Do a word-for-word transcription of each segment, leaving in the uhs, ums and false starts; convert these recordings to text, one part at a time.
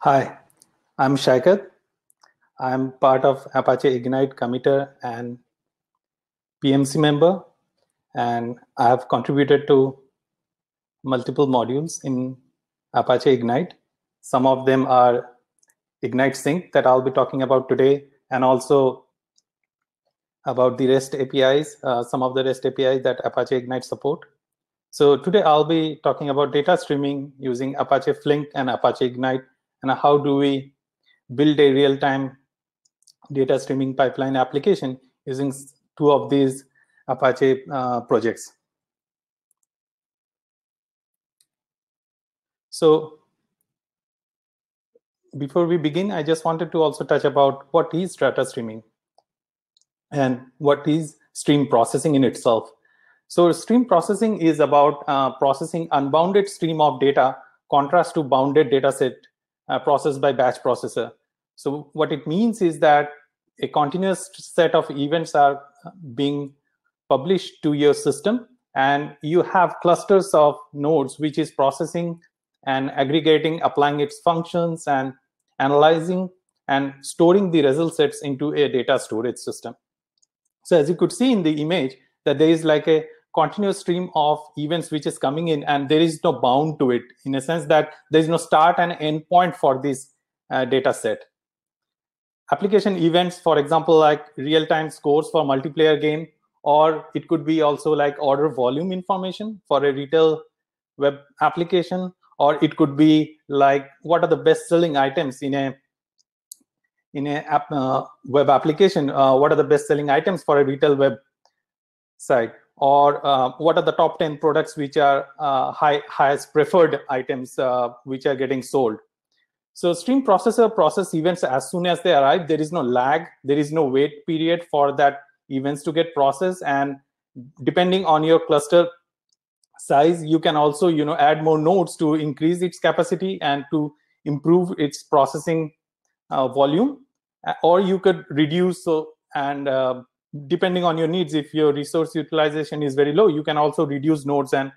Hi, I'm Shaikat. I'm part of Apache Ignite committer and P M C member, and I have contributed to multiple modules in Apache Ignite. Some of them are IgniteSync that I'll be talking about today, and also about the REST A P Is, uh, some of the REST A P Is that Apache Ignite support. So today I'll be talking about data streaming using Apache Flink and Apache Ignite, and how do we build a real-time data streaming pipeline application using two of these Apache uh, projects. So before we begin, I just wanted to also touch about what is data streaming and what is stream processing in itself. So stream processing is about uh, processing unbounded stream of data, contrast to bounded data set Uh, processed by batch processor. So what it means is that a continuous set of events are being published to your system, and you have clusters of nodes which is processing and aggregating, applying its functions and analyzing and storing the result sets into a data storage system. So as you could see in the image, that there is like a continuous stream of events which is coming in, and there is no bound to it, in a sense that there is no start and end point for this uh, data set. Application events, for example, like real-time scores for multiplayer game, or it could be also like order volume information for a retail web application, or it could be like what are the best-selling items in a in a app, uh, web application, uh, what are the best-selling items for a retail web site, or uh, what are the top ten products which are uh, high, highest preferred items uh, which are getting sold. So stream processor process events as soon as they arrive. There is no lag. There is no wait period for that events to get processed. And depending on your cluster size, you can also you know add more nodes to increase its capacity and to improve its processing uh, volume, or you could reduce. So and uh, Depending on your needs, if your resource utilization is very low, you can also reduce nodes, and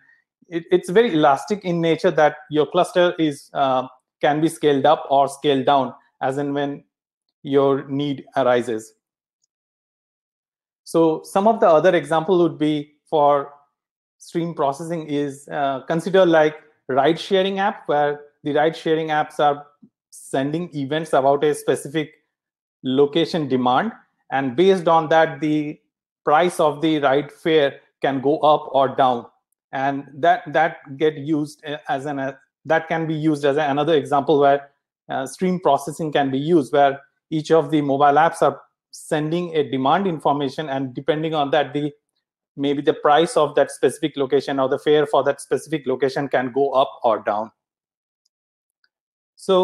it, it's very elastic in nature that your cluster is uh, can be scaled up or scaled down as and when your need arises. So some of the other example would be for stream processing is uh, consider like ride sharing app, where the ride sharing apps are sending events about a specific location demand. And based on that, the price of the ride fare can go up or down, and that that get used as an uh, that can be used as another example where uh, stream processing can be used, where each of the mobile apps are sending a demand information, and depending on that, the maybe the price of that specific location or the fare for that specific location can go up or down. So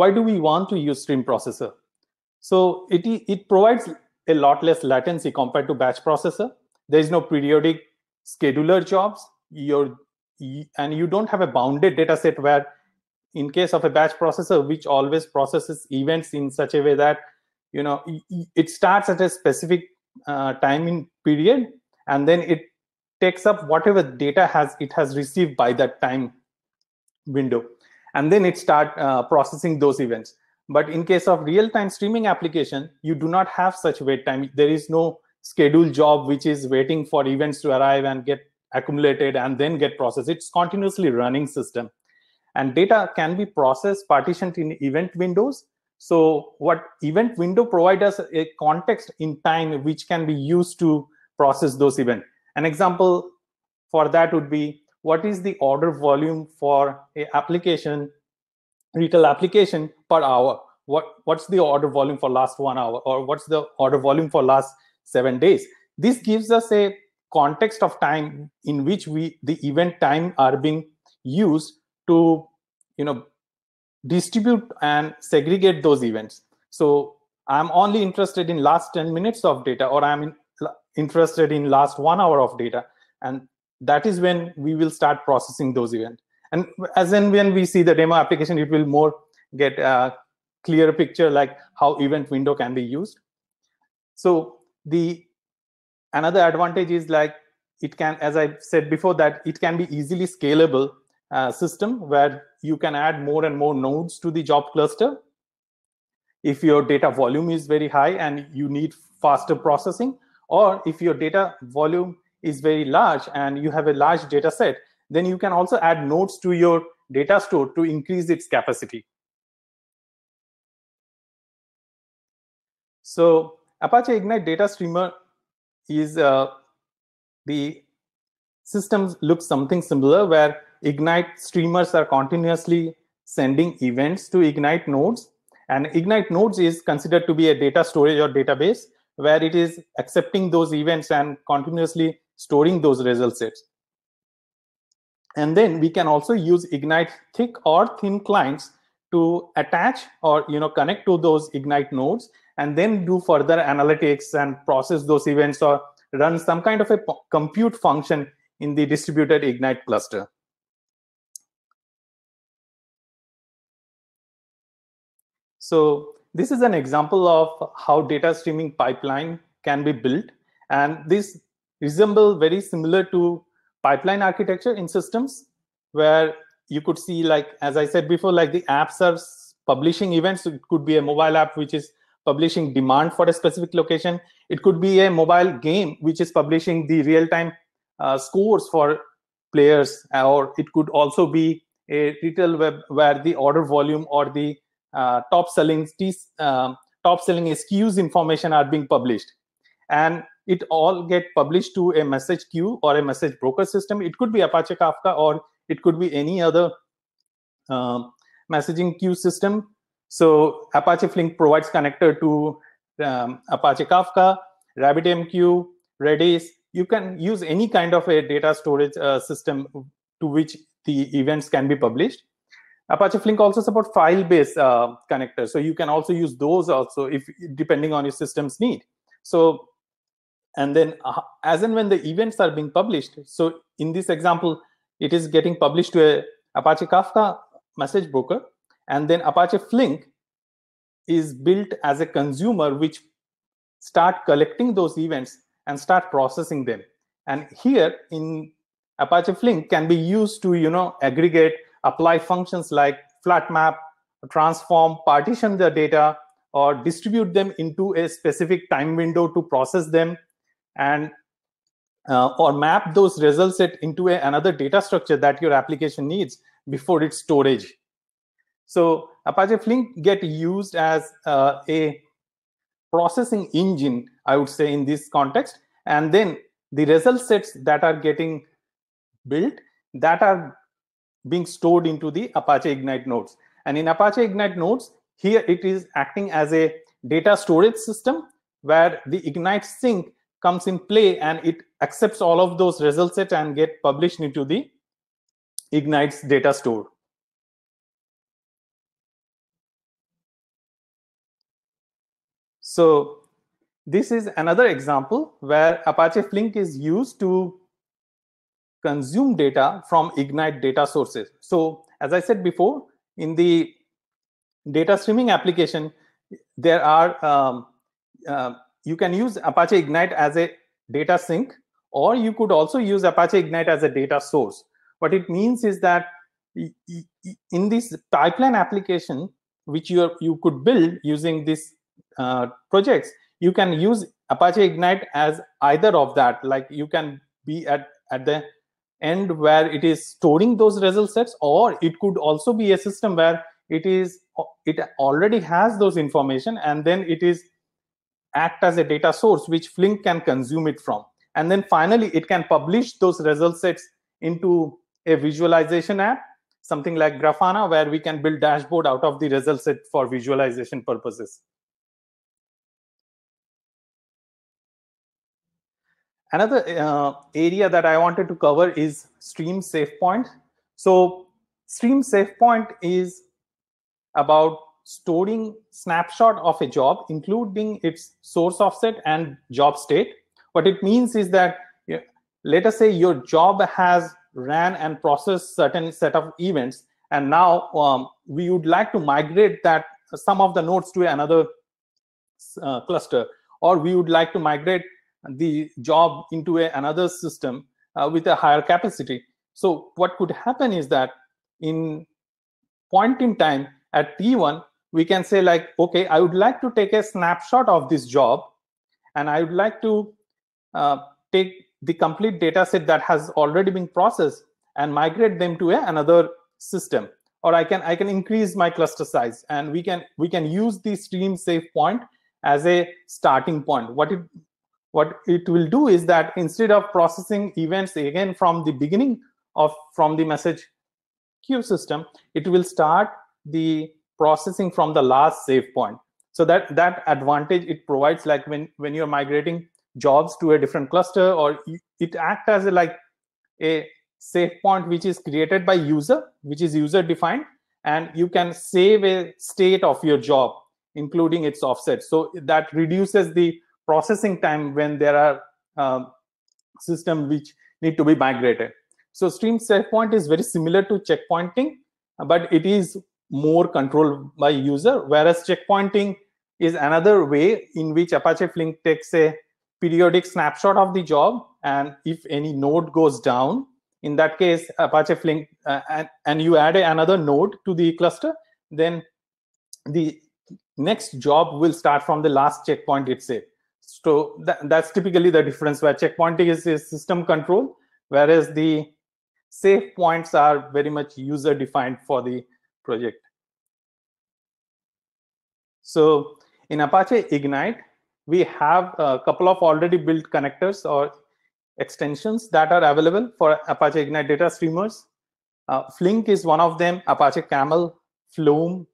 why do we want to use stream processor? So it, it provides a lot less latency compared to batch processor. There is no periodic scheduler jobs, Your, and you don't have a bounded data set where in case of a batch processor, which always processes events in such a way that you know it starts at a specific uh, time in period, and then it takes up whatever data has it has received by that time window, and then it starts uh, processing those events. But in case of real-time streaming application, you do not have such wait time. There is no scheduled job which is waiting for events to arrive and get accumulated and then get processed. It's continuously running system. And data can be processed, partitioned in event windows. So what event window provides us a context in time which can be used to process those events. An example for that would be, what is the order volume for an application retail application per hour? What what's the order volume for last one hour, or what's the order volume for last seven days? This gives us a context of time in which we the event time are being used to you know distribute and segregate those events. So I'm only interested in last ten minutes of data, or I'm in, interested in last one hour of data, and that is when we will start processing those events. And as and when we see the demo application, it will more get uh, clear picture like how event window can be used. So the another advantage is like it can, as I said before, that it can be easily scalable uh, system where you can add more and more nodes to the job cluster. If your data volume is very high and you need faster processing, or if your data volume is very large and you have a large data set, then you can also add nodes to your data store to increase its capacity. So Apache Ignite Data Streamer is uh, the systems looks something similar, where Ignite streamers are continuously sending events to Ignite nodes. And Ignite nodes is considered to be a data storage or database where it is accepting those events and continuously storing those result sets. And then we can also use Ignite thick or thin clients to attach or you know connect to those Ignite nodes, and then do further analytics and process those events or run some kind of a compute function in the distributed Ignite cluster. So this is an example of how data streaming pipeline can be built, and this resembles very similar to pipeline architecture in systems, where you could see, like as I said before, like the apps are publishing events. So it could be a mobile app which is publishing demand for a specific location. It could be a mobile game which is publishing the real-time uh, scores for players, or it could also be a retail web where the order volume or the Uh, top selling uh, top selling S K Us information are being published, and it all get published to a message queue or a message broker system. It could be Apache Kafka, or it could be any other uh, messaging queue system. So Apache Flink provides connector to um, Apache Kafka, RabbitMQ, Redis. You can use any kind of a data storage uh, system to which the events can be published. Apache Flink also supports file-based uh, connectors, so you can also use those also if depending on your system's need. So, and then uh, as and when the events are being published, so in this example, it is getting published to a Apache Kafka message broker, and then Apache Flink is built as a consumer which start collecting those events and start processing them. And here in Apache Flink can be used to you know aggregate, apply functions like flat map, transform, partition the data, or distribute them into a specific time window to process them, and uh, or map those result set into a, another data structure that your application needs before its storage. So Apache Flink get used as uh, a processing engine, I would say, in this context, and then the result sets that are getting built that are being stored into the Apache Ignite nodes. And in Apache Ignite nodes, here it is acting as a data storage system where the Ignite Sync comes in play, and it accepts all of those result sets and get published into the Ignite's data store. So this is another example where Apache Flink is used to consume data from Ignite data sources. So as I said before, in the data streaming application, there are um, uh, you can use Apache Ignite as a data sync, or you could also use Apache Ignite as a data source. What it means is that in this pipeline application, which you, are, you could build using these uh, projects, you can use Apache Ignite as either of that. Like you can be at, at the end where it is storing those result sets, or it could also be a system where it is it already has those information, and then it is act as a data source which Flink can consume it from, and then finally it can publish those result sets into a visualization app, something like Grafana, where we can build dashboard out of the result set for visualization purposes. Another uh, area that I wanted to cover is Stream SafePoint. So Stream SafePoint is about storing snapshot of a job, including its source offset and job state. What it means is that, let us say your job has ran and processed certain set of events, and now um, we would like to migrate that some of the nodes to another uh, cluster, or we would like to migrate the job into a, another system uh, with a higher capacity. So what could happen is that in point in time at T one, we can say like, okay, I would like to take a snapshot of this job, and I would like to uh, take the complete data set that has already been processed and migrate them to a, another system. Or I can I can increase my cluster size, and we can we can use the stream save point as a starting point. What it what it will do is that instead of processing events again from the beginning of from the message queue system, it will start the processing from the last save point. So that that advantage it provides, like when when you're migrating jobs to a different cluster, or it acts as a, like a save point which is created by user, which is user defined, and you can save a state of your job, including its offset. So that reduces the processing time when there are uh, systems which need to be migrated. So stream save point is very similar to checkpointing, but it is more controlled by user, whereas checkpointing is another way in which Apache Flink takes a periodic snapshot of the job, and if any node goes down, in that case, Apache Flink, uh, and, and you add a, another node to the cluster, then the next job will start from the last checkpoint itself. So th that's typically the difference, where checkpointing is, is system control, whereas the save points are very much user defined for the project. So in Apache Ignite, we have a couple of already built connectors or extensions that are available for Apache Ignite data streamers. Uh, Flink is one of them, Apache Camel, Flume,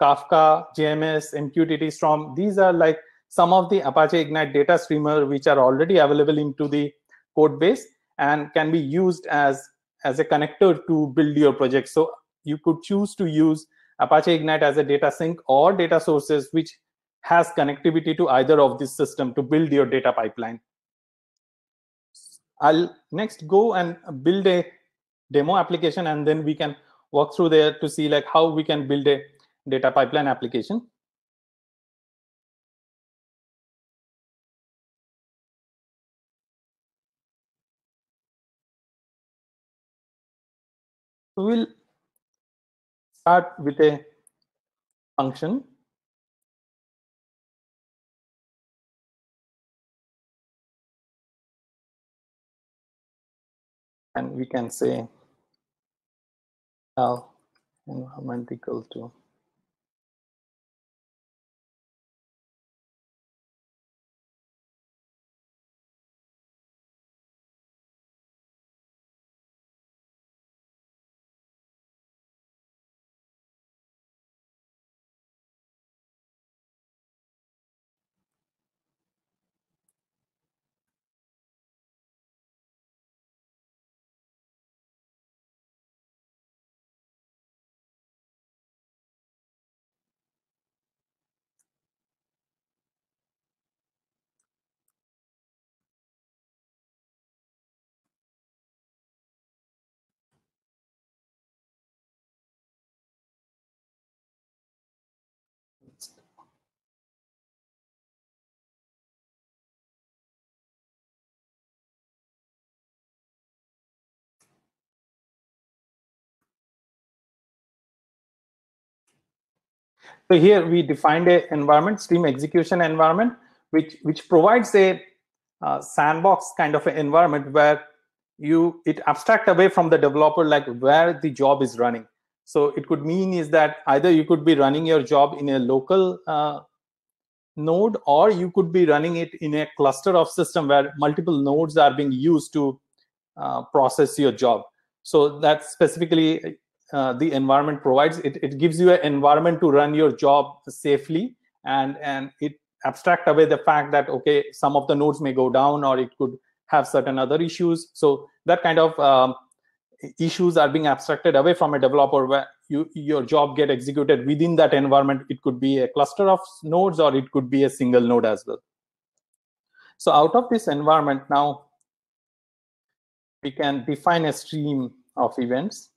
Kafka, J M S, M Q T T, Storm. These are like some of the Apache Ignite data streamer which are already available into the code base and can be used as, as a connector to build your project. So you could choose to use Apache Ignite as a data sync or data sources which has connectivity to either of this system to build your data pipeline. I'll next go and build a demo application, and then we can walk through there to see like how we can build a data pipeline application. We'll start with a function. And we can say now uh, environment equal to So here we defined an environment, stream execution environment, which which provides a uh, sandbox kind of an environment where you it abstract away from the developer like where the job is running. So it could mean is that either you could be running your job in a local uh, node, or you could be running it in a cluster of system where multiple nodes are being used to uh, process your job. So that's specifically Uh, the environment provides. It, it gives you an environment to run your job safely, and and it abstracts away the fact that, okay, some of the nodes may go down or it could have certain other issues. So that kind of um, issues are being abstracted away from a developer, where you, your job get executed within that environment. It could be a cluster of nodes, or it could be a single node as well. So out of this environment, now we can define a stream of events.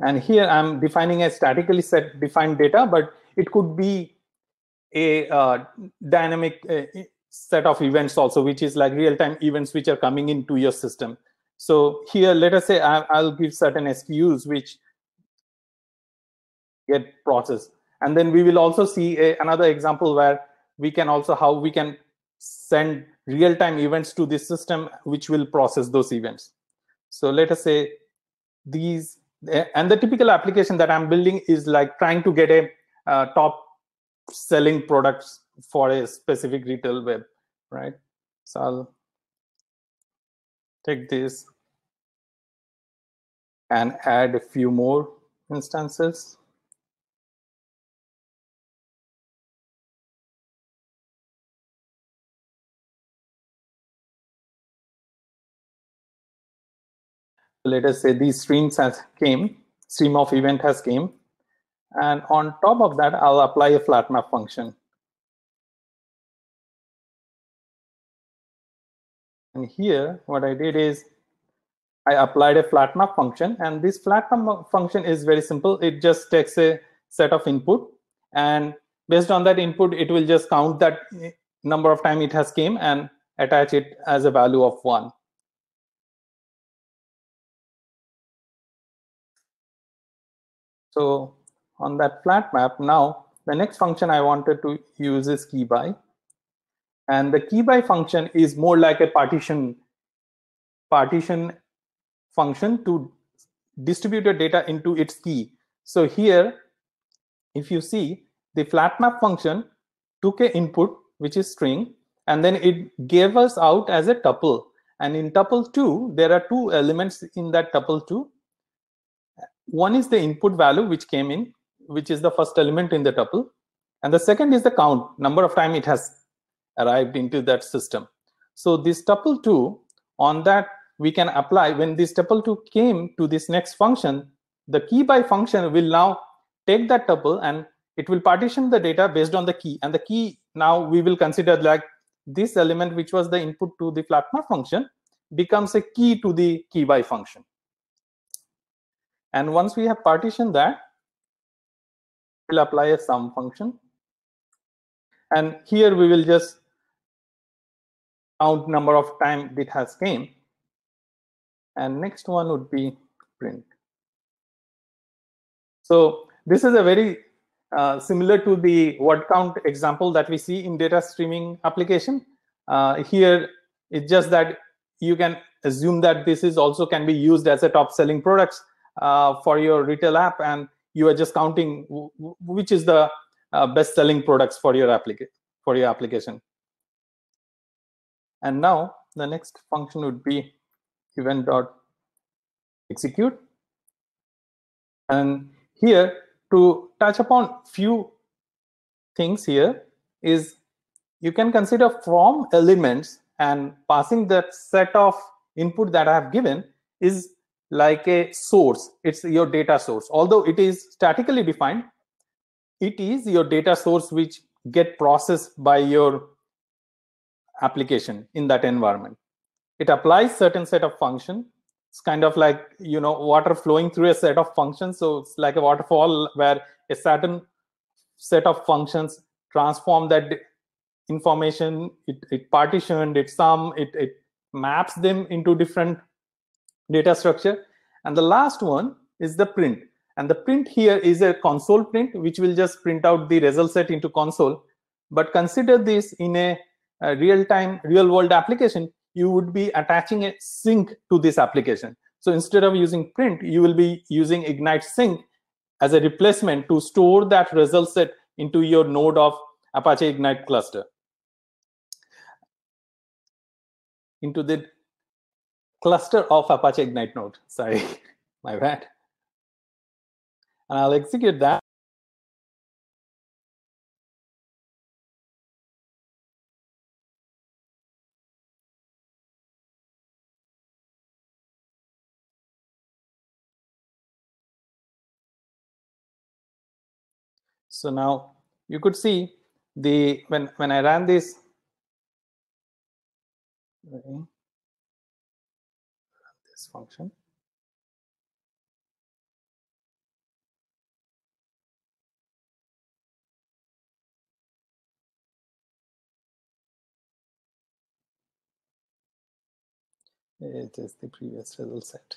And here I'm defining a statically set defined data, but it could be a uh, dynamic uh, set of events also, which is like real-time events which are coming into your system. So here, let us say I, I'll give certain S K Us which get processed. And then we will also see a, another example where we can also how we can send real-time events to this system, which will process those events. So let us say these, and the typical application that I'm building is like trying to get a uh, top selling products for a specific retail web, right? So I'll take this and add a few more instances. Let us say these streams has came, stream of event has came. And on top of that, I'll apply a flat map function. And here, what I did is I applied a flat map function. And this flat map function is very simple. It just takes a set of input. And based on that input, it will just count that number of time it has came and attach it as a value of one. So on that flat map, now the next function I wanted to use is key by, and the key by function is more like a partition partition function to distribute your data into its key. So here, if you see, the flat map function took an input which is string, and then it gave us out as a tuple. And in tuple two, there are two elements in that tuple two. One is the input value which came in, which is the first element in the tuple. And the second is the count, number of time it has arrived into that system. So this tuple two, on that we can apply, when this tuple two came to this next function, the key by function will now take that tuple and it will partition the data based on the key. And the key now we will consider like this element, which was the input to the flat map function, becomes a key to the key by function. And once we have partitioned that, we'll apply a sum function. And here we will just count number of time it has came. And next one would be print. So this is a very uh, similar to the word count example that we see in data streaming application. Uh, here, it's just that you can assume that this is also can be used as a top selling products Uh, for your retail app, and you are just counting which is the uh, best selling products for your application for your application. And now the next function would be event.execute. And here to touch upon few things here is you can consider from elements, and passing that set of input that I have given is like a source. It's your data source. Although it is statically defined, it is your data source which get processed by your application in that environment. It applies certain set of function. It's kind of like, you know, water flowing through a set of functions. So it's like a waterfall where a certain set of functions transform that information. It, it partitioned, it sum, it, it maps them into different data structure. And the last one is the print. And the print here is a console print, which will just print out the result set into console. But consider this in a, a real-time, real-world application, you would be attaching a sync to this application. So instead of using print, you will be using IgniteSink as a replacement to store that result set into your node of Apache Ignite cluster. Into the cluster of Apache Ignite node. Sorry, my bad. And I'll execute that. So now you could see the when when I ran this. function it is the previous result set.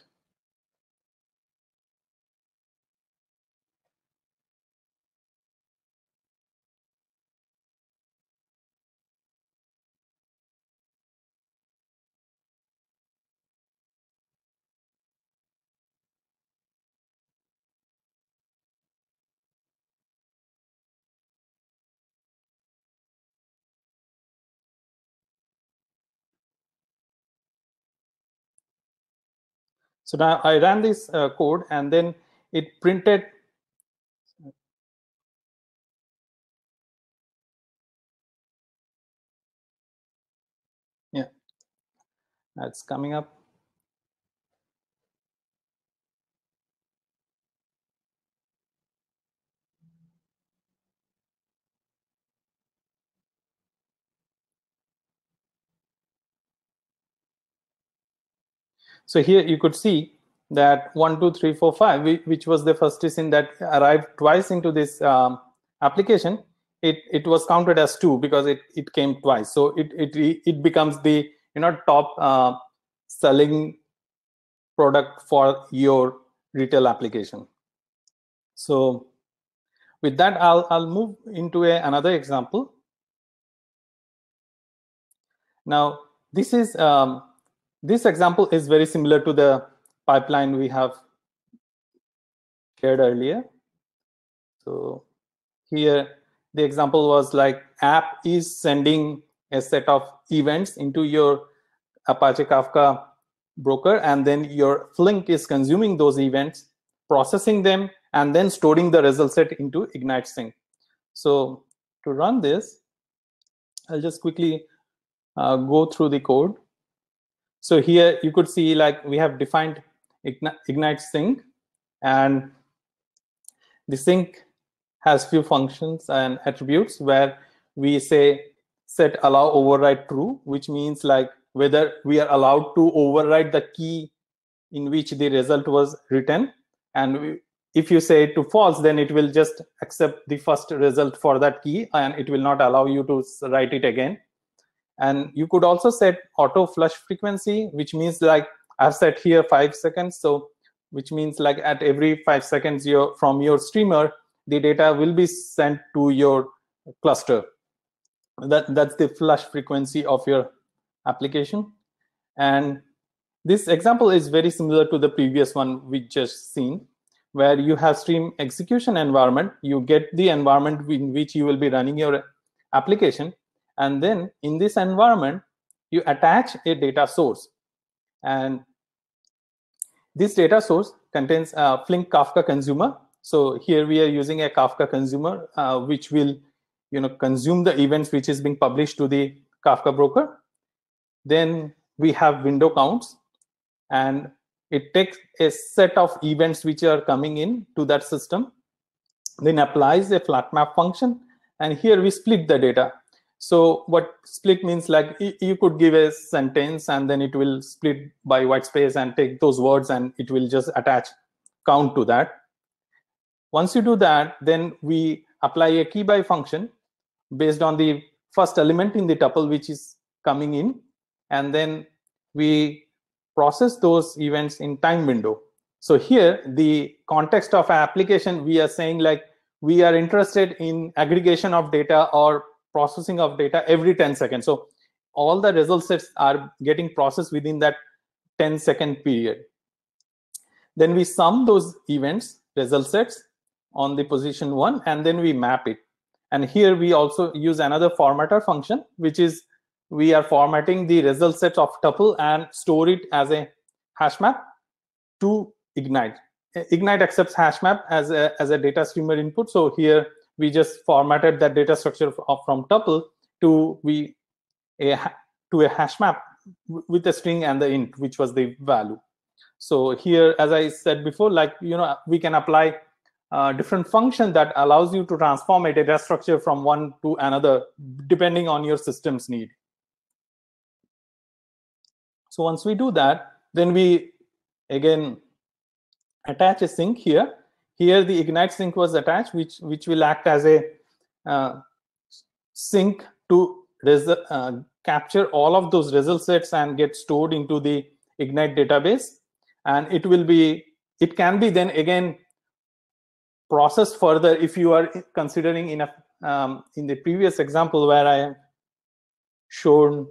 So now I ran this uh, code, and then it printed. Yeah, that's coming up. So here you could see that one, two, three, four, five, which was the first sin that arrived twice into this um, application, it it was counted as two because it it came twice. So it it it becomes the you know top uh, selling product for your retail application. So with that, I'll I'll move into a, another example. Now this is. Um, This example is very similar to the pipeline we have shared earlier. So here the example was like app is sending a set of events into your Apache Kafka broker, and then your Flink is consuming those events, processing them, and then storing the result set into IgniteSync. So to run this, I'll just quickly uh, go through the code. So here you could see like we have defined IgniteSync, and the sync has few functions and attributes where we say set allow override true, which means like whether we are allowed to override the key in which the result was written. And we, if you say to false, then it will just accept the first result for that key, and it will not allow you to write it again. And you could also set auto flush frequency, which means like I've set here five seconds. So which means like at every five seconds your, from your streamer, the data will be sent to your cluster. That, that's the flush frequency of your application. And this example is very similar to the previous one we just seen, where you have stream execution environment. You get the environment in which you will be running your application. And then in this environment, you attach a data source. And this data source contains a Flink Kafka consumer. So here we are using a Kafka consumer, uh, which will you know, consume the events which is being published to the Kafka broker. Then we have window counts. And it takes a set of events which are coming in to that system, then applies a flat map function. And here we split the data. So what split means, like you could give a sentence and then it will split by white space and take those words and it will just attach count to that. Once you do that, then we apply a key by function based on the first element in the tuple which is coming in, and then we process those events in time window. So here the context of our application, we are saying like we are interested in aggregation of data or processing of data every ten seconds. So all the result sets are getting processed within that ten second period. Then we sum those events, result sets on the position one, and then we map it. And here we also use another formatter function, which is we are formatting the result sets of tuple and store it as a hash map to Ignite. Ignite accepts hash map as a, as a data streamer input. So here, we just formatted that data structure from tuple to we a to a hash map with a string and the int, which was the value. So here, as I said before, like you know, we can apply uh, different function that allows you to transform a data structure from one to another depending on your system's need. So once we do that, then we again attach a sync here. Here the Ignite sync was attached, which which will act as a uh, sync to uh, capture all of those result sets and get stored into the Ignite database, and it will be it can be then again processed further if you are considering in a um, in the previous example where I shown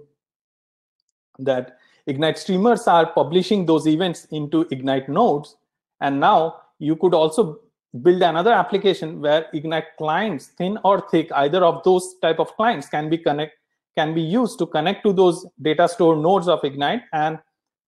that Ignite streamers are publishing those events into Ignite nodes, and now you could also build another application where Ignite clients, thin or thick, either of those type of clients can be connect can be used to connect to those data store nodes of Ignite and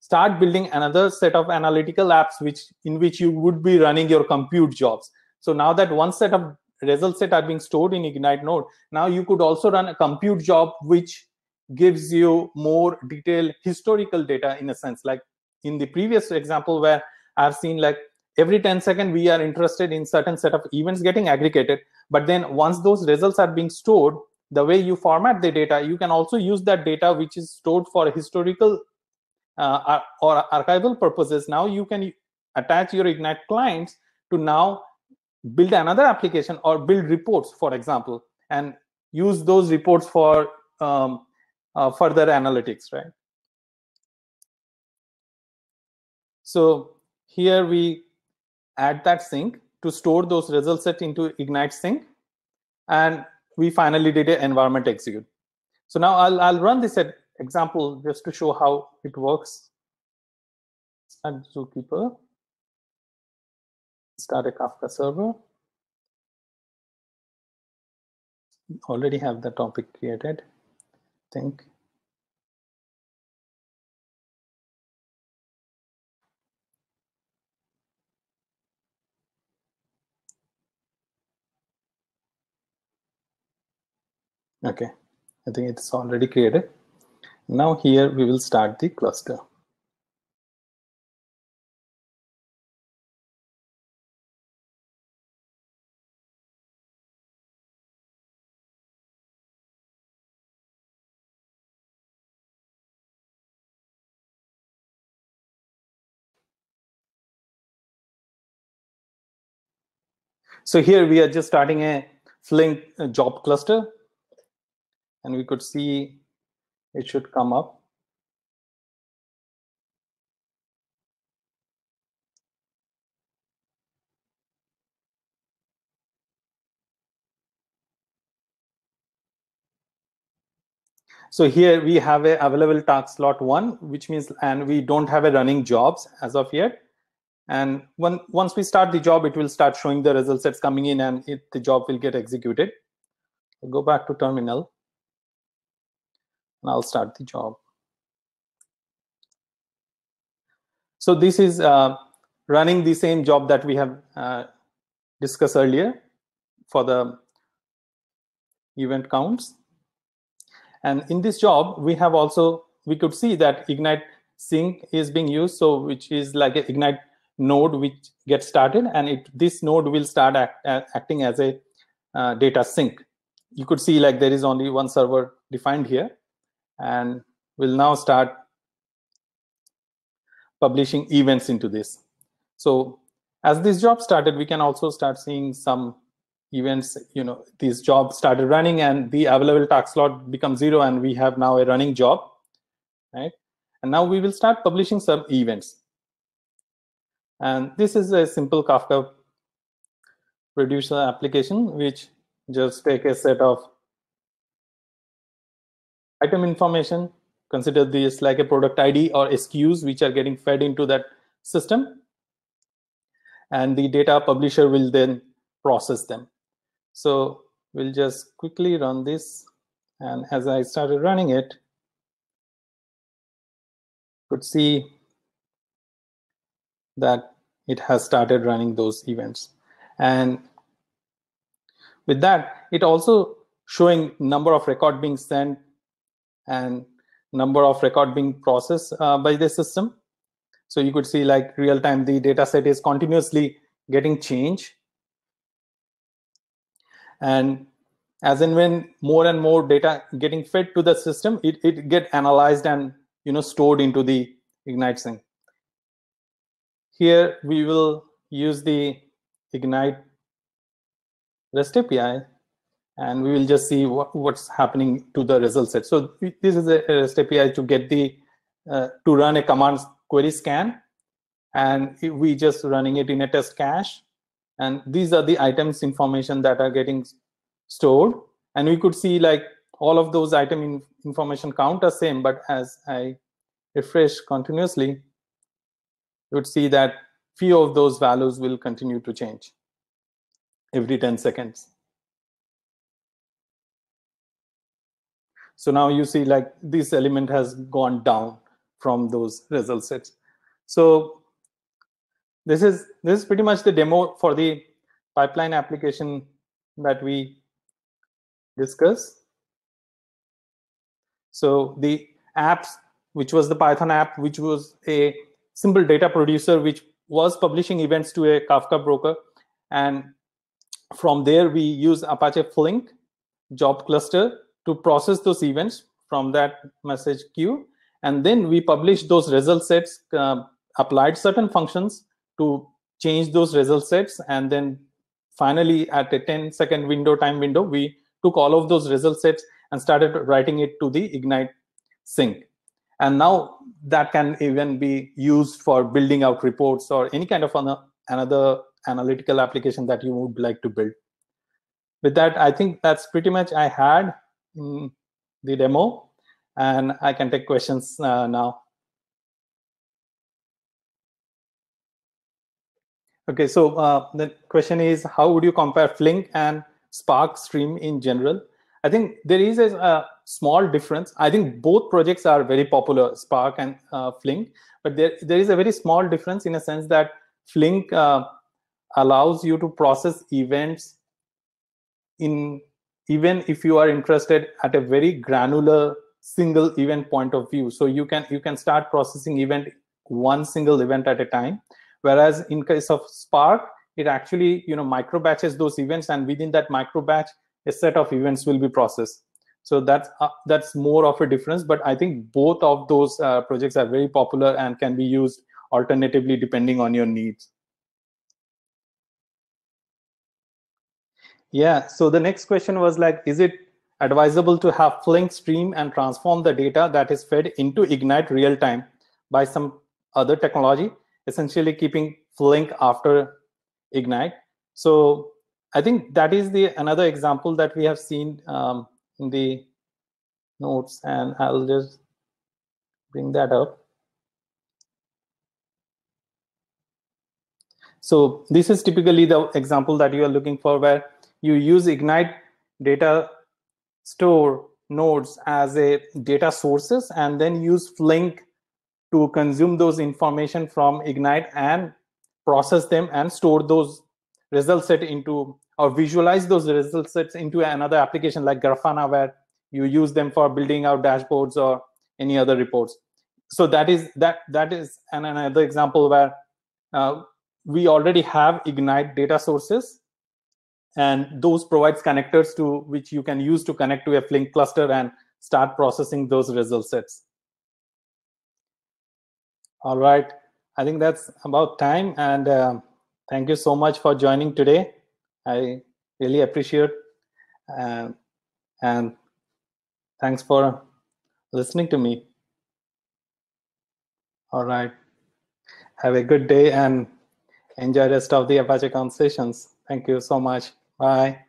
start building another set of analytical apps which in which you would be running your compute jobs. So now that one set of results set are being stored in Ignite node, now you could also run a compute job which gives you more detailed historical data, in a sense, like in the previous example where I've seen like every ten seconds we are interested in certain set of events getting aggregated, but then once those results are being stored, the way you format the data, you can also use that data which is stored for historical uh, or archival purposes. Now you can attach your Ignite clients to now build another application or build reports, for example, and use those reports for um, uh, further analytics, right? So here we add that sync to store those results set into Ignite Sync, and we finally did an environment execute. So now I'll, I'll run this example just to show how it works. Start Zookeeper, start a Kafka server. Already have the topic created, I think. Okay, I think it's already created. Now here we will start the cluster. So here we are just starting a Flink job cluster. And we could see it should come up. So here we have a available task slot one, which means, and we don't have a running jobs as of yet. And when, once we start the job, it will start showing the result sets coming in, and it, the job will get executed. I'll go back to terminal. And I'll start the job. So this is uh, running the same job that we have uh, discussed earlier for the event counts. And in this job, we have also, we could see that Ignite Sync is being used, so which is like an Ignite node which gets started, and it, this node will start act, uh, acting as a uh, data sync. You could see like there is only one server defined here. And we'll now start publishing events into this. So as this job started, we can also start seeing some events. You know, these jobs started running, and the available task slot becomes zero, and we have now a running job, right? And now we will start publishing some events. And this is a simple Kafka producer application, which just take a set of item information, consider this like a product I D or S Q s which are getting fed into that system, and the data publisher will then process them. So we'll just quickly run this, and as I started running it, could see that it has started running those events. And with that, it also showing number of record being sent and number of record being processed uh, by the system. So you could see like real time, the data set is continuously getting changed. And as and when more and more data getting fed to the system, it, it get analyzed and, you know, stored into the Ignite Sync. Here we will use the Ignite REST A P I. And we will just see what, what's happening to the result set. So this is a REST A P I to get the uh, to run a command query scan, and we just running it in a test cache. And these are the items information that are getting stored. And we could see like all of those item in information count are same, but as I refresh continuously, you would see that few of those values will continue to change every ten seconds. So now you see like this element has gone down from those result sets. So this is this is pretty much the demo for the pipeline application that we discussed. So the apps, which was the Python app, which was a simple data producer, which was publishing events to a Kafka broker. And from there, we use Apache Flink job cluster to process those events from that message queue. And then we publish those result sets, uh, applied certain functions to change those result sets. And then finally, at a ten second window, time window, we took all of those result sets and started writing it to the Ignite Sync. And now that can even be used for building out reports or any kind of an, another analytical application that you would like to build. With that, I think that's pretty much I had in the demo, and I can take questions uh, now. Okay, so uh, the question is, how would you compare Flink and Spark Stream in general? I think there is a, a small difference. I think both projects are very popular, Spark and uh, Flink, but there, there is a very small difference in a sense that Flink uh, allows you to process events in even if you are interested at a very granular single event point of view. So you can you can start processing event one single event at a time, whereas in case of Spark, it actually you know micro batches those events, and within that micro batch, a set of events will be processed. So that's uh, that's more of a difference. But I think both of those uh, projects are very popular and can be used alternatively depending on your needs. Yeah. So the next question was like, is it advisable to have Flink stream and transform the data that is fed into Ignite real time by some other technology, essentially keeping Flink after Ignite? So I think that is the another example that we have seen um, in the notes, and I'll just bring that up. So this is typically the example that you are looking for, where you use Ignite data store nodes as a data sources, and then use Flink to consume those information from Ignite and process them and store those result set into, or visualize those result sets into another application like Grafana, where you use them for building out dashboards or any other reports. So that is that that is an, another example where uh, we already have Ignite data sources, and those provides connectors to which you can use to connect to a Flink cluster and start processing those result sets. All right, I think that's about time, and uh, thank you so much for joining today. I really appreciate uh, and thanks for listening to me. All right, have a good day and enjoy the rest of the ApacheCon sessions. Thank you so much. Bye.